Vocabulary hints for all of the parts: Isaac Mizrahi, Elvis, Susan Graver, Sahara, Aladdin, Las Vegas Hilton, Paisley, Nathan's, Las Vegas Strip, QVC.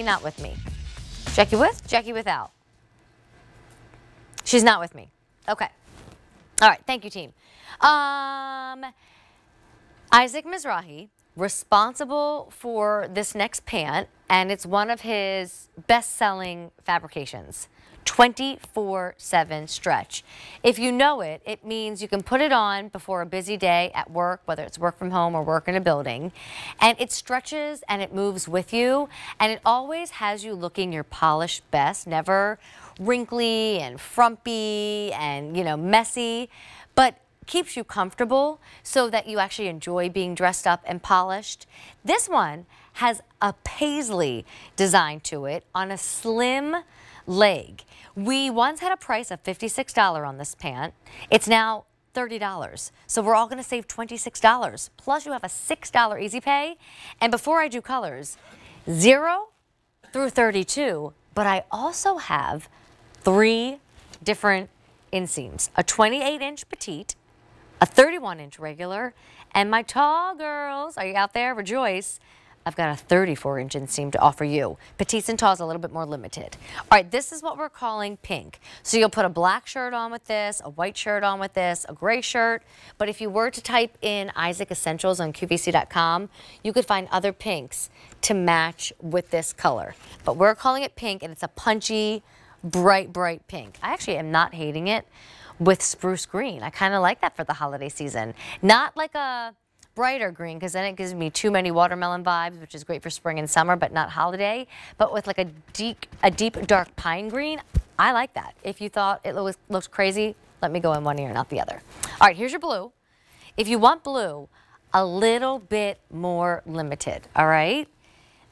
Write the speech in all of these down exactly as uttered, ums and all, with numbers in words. Not with me. Jackie with? Jackie without. She's not with me. Okay. All right. Thank you, team. Um, Isaac Mizrahi, responsible for this next pant, and it's one of his best-selling fabrications. twenty-four seven stretch. If you know it, it means you can put it on before a busy day at work, whether it's work from home or work in a building, and it stretches and it moves with you, and it always has you looking your polished best, never wrinkly and frumpy and, you know, messy, but keeps you comfortable so that you actually enjoy being dressed up and polished. This one has a paisley design to it on a slim leg. We once had a price of fifty-six dollars on this pant. It's now thirty dollars. So we're all going to save twenty-six dollars. Plus you have a six dollar easy pay. And before I do colors, zero through thirty-two, but I also have three different inseams. A twenty-eight inch petite, a thirty-one inch regular, and my tall girls, are you out there? Rejoice. I've got a thirty-four inch inseam to offer you. Petites and talls a little bit more limited. All right, this is what we're calling pink. So you'll put a black shirt on with this, a white shirt on with this, a gray shirt. But if you were to type in Isaac Essentials on Q V C dot com, you could find other pinks to match with this color. But we're calling it pink, and it's a punchy, bright, bright pink. I actually am not hating it with spruce green. I kind of like that for the holiday season. Not like a brighter green, because then it gives me too many watermelon vibes, which is great for spring and summer, but not holiday. But with like a deep, a deep dark pine green, I like that. If you thought it lo looked crazy, let me go in one ear, not the other. All right, here's your blue. If you want blue, a little bit more limited, all right?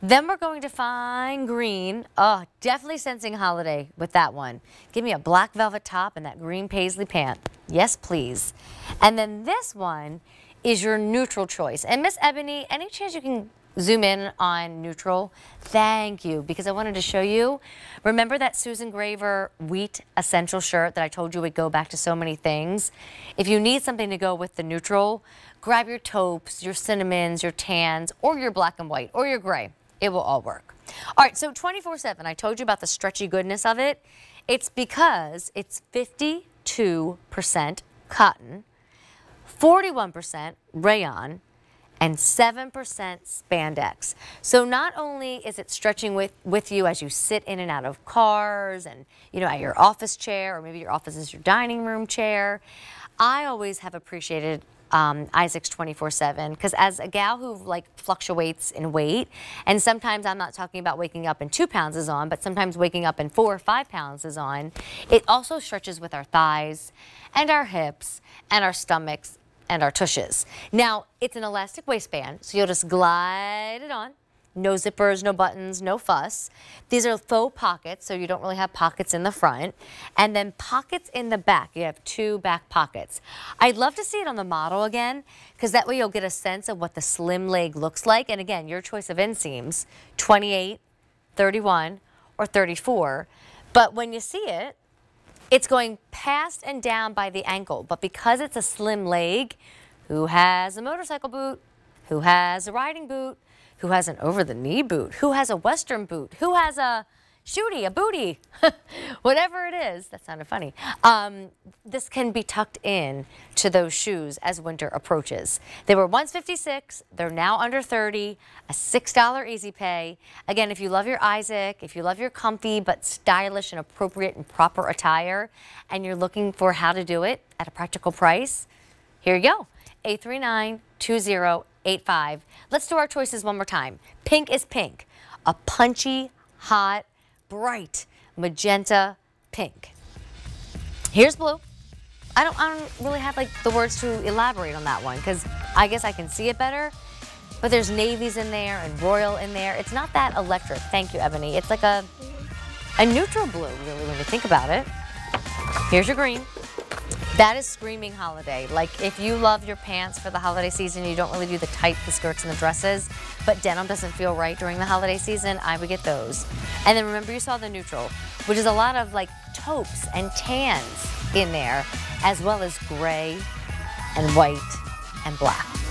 Then we're going to find green. Oh, definitely sensing holiday with that one. Give me a black velvet top and that green paisley pant. Yes, please. And then this one is your neutral choice. And Miss Ebony, any chance you can zoom in on neutral? Thank you, because I wanted to show you. Remember that Susan Graver wheat essential shirt that I told you would go back to so many things? If you need something to go with the neutral, grab your taupes, your cinnamons, your tans, or your black and white, or your gray. It will all work. All right, so twenty-four seven, I told you about the stretchy goodness of it. It's because it's fifty-two percent cotton, forty-one percent rayon, and seven percent spandex. So not only is it stretching with, with you as you sit in and out of cars and, you know, at your office chair, or maybe your office is your dining room chair. I always have appreciated um, Isaac's twenty-four seven, because as a gal who like fluctuates in weight, and sometimes I'm not talking about waking up and two pounds is on, but sometimes waking up and four or five pounds is on, it also stretches with our thighs and our hips and our stomachs and our tushes. Now, it's an elastic waistband, so you'll just glide it on. No zippers, no buttons, no fuss. These are faux pockets, so you don't really have pockets in the front. And then pockets in the back. You have two back pockets. I'd love to see it on the model again, because that way you'll get a sense of what the slim leg looks like. And again, your choice of inseams, twenty-eight, thirty-one, or thirty-four. But when you see it, it's going past and down by the ankle, but because it's a slim leg, who has a motorcycle boot? Who has a riding boot? Who has an over-the-knee boot? Who has a western boot? Who has a shooty, a booty? Whatever it is, that sounded funny. Um, this can be tucked in to those shoes as winter approaches. They were once fifty-six, they're now under thirty, a six dollar easy pay. Again, if you love your Isaac, if you love your comfy but stylish and appropriate and proper attire, and you're looking for how to do it at a practical price, here you go, eight three nine, two zero eight five. Let's do our choices one more time. Pink is pink, a punchy, hot, bright magenta pink. Here's blue. I don't, I don't really have like the words to elaborate on that one, because I guess I can see it better, but there's navies in there and royal in there. It's not that electric. Thank you, Ebony. It's like a, a neutral blue, really, when you think about it. Here's your green. That is screaming holiday. Like, if you love your pants for the holiday season, you don't really do the tight, the skirts, and the dresses, but denim doesn't feel right during the holiday season, I would get those. And then remember, you saw the neutral, which is a lot of like taupes and tans in there, as well as gray and white and black.